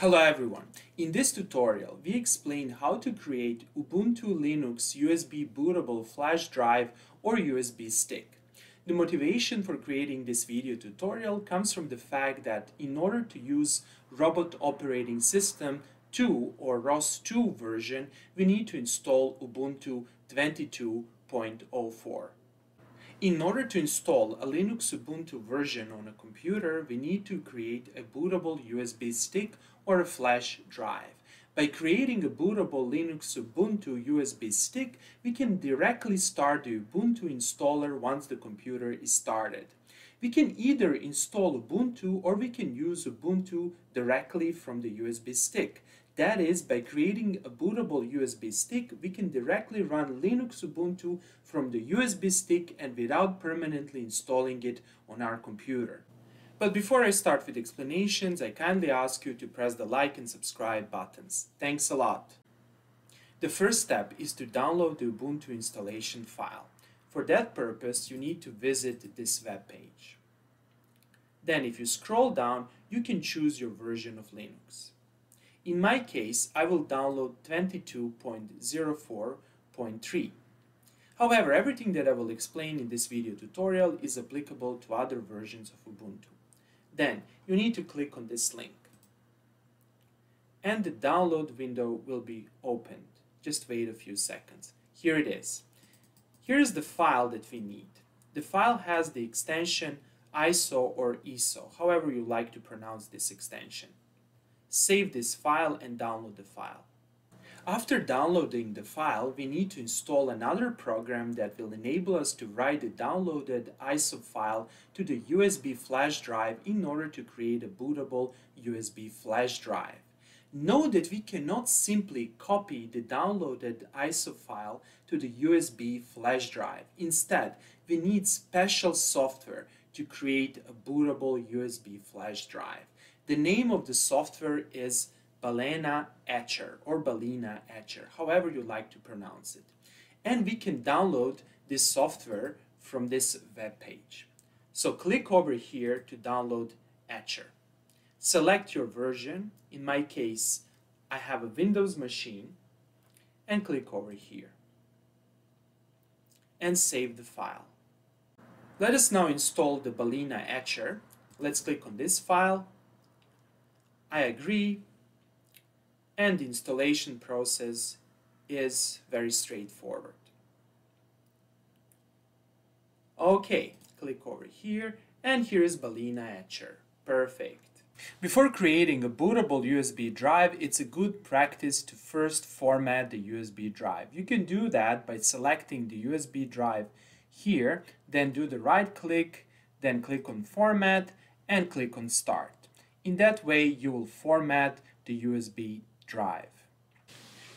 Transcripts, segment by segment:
Hello everyone! In this tutorial, we explain how to create Ubuntu Linux USB bootable flash drive or USB stick. The motivation for creating this video tutorial comes from the fact that in order to use Robot Operating System 2 or ROS2 version, we need to install Ubuntu 22.04. In order to install a Linux Ubuntu version on a computer, we need to create a bootable USB stick or a flash drive. By creating a bootable Linux Ubuntu USB stick, we can directly start the Ubuntu installer once the computer is started. We can either install Ubuntu or we can use Ubuntu directly from the USB stick. That is, by creating a bootable USB stick, we can directly run Linux Ubuntu from the USB stick and without permanently installing it on our computer. But before I start with explanations, I kindly ask you to press the like and subscribe buttons. Thanks a lot! The first step is to download the Ubuntu installation file. For that purpose, you need to visit this web page. Then, if you scroll down, you can choose your version of Linux. In my case, I will download 22.04.3. However, everything that I will explain in this video tutorial is applicable to other versions of Ubuntu. Then, you need to click on this link. And the download window will be opened. Just wait a few seconds. Here it is. Here is the file that we need. The file has the extension ISO or ISO, however you like to pronounce this extension. Save this file and download the file. After downloading the file, we need to install another program that will enable us to write the downloaded ISO file to the USB flash drive in order to create a bootable USB flash drive. Note that we cannot simply copy the downloaded ISO file to the USB flash drive. Instead, we need special software to create a bootable USB flash drive. The name of the software is Balena Etcher or Balena Etcher, however you like to pronounce it. And we can download this software from this web page. So click over here to download Etcher. Select your version. In my case, I have a Windows machine, and click over here and save the file. Let us now install the Balena Etcher. Let's click on this file. I agree, and the installation process is very straightforward. Okay, click over here, and here is Balena Etcher. Perfect. Before creating a bootable USB drive, it's a good practice to first format the USB drive. You can do that by selecting the USB drive here, then do the right click, then click on Format, and click on Start. In that way, you will format the USB drive.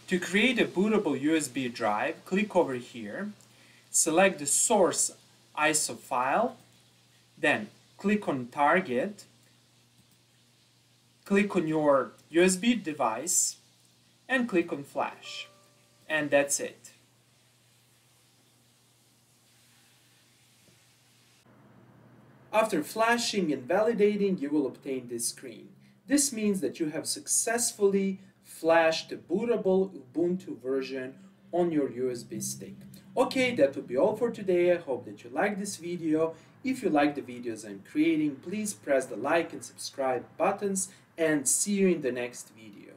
To create a bootable USB drive, click over here, select the source ISO file, then click on Target, click on your USB device, and click on Flash. And that's it. After flashing and validating, you will obtain this screen. This means that you have successfully flashed the bootable Ubuntu version on your USB stick. Okay, that would be all for today. I hope that you liked this video. If you like the videos I'm creating, please press the like and subscribe buttons, and see you in the next video.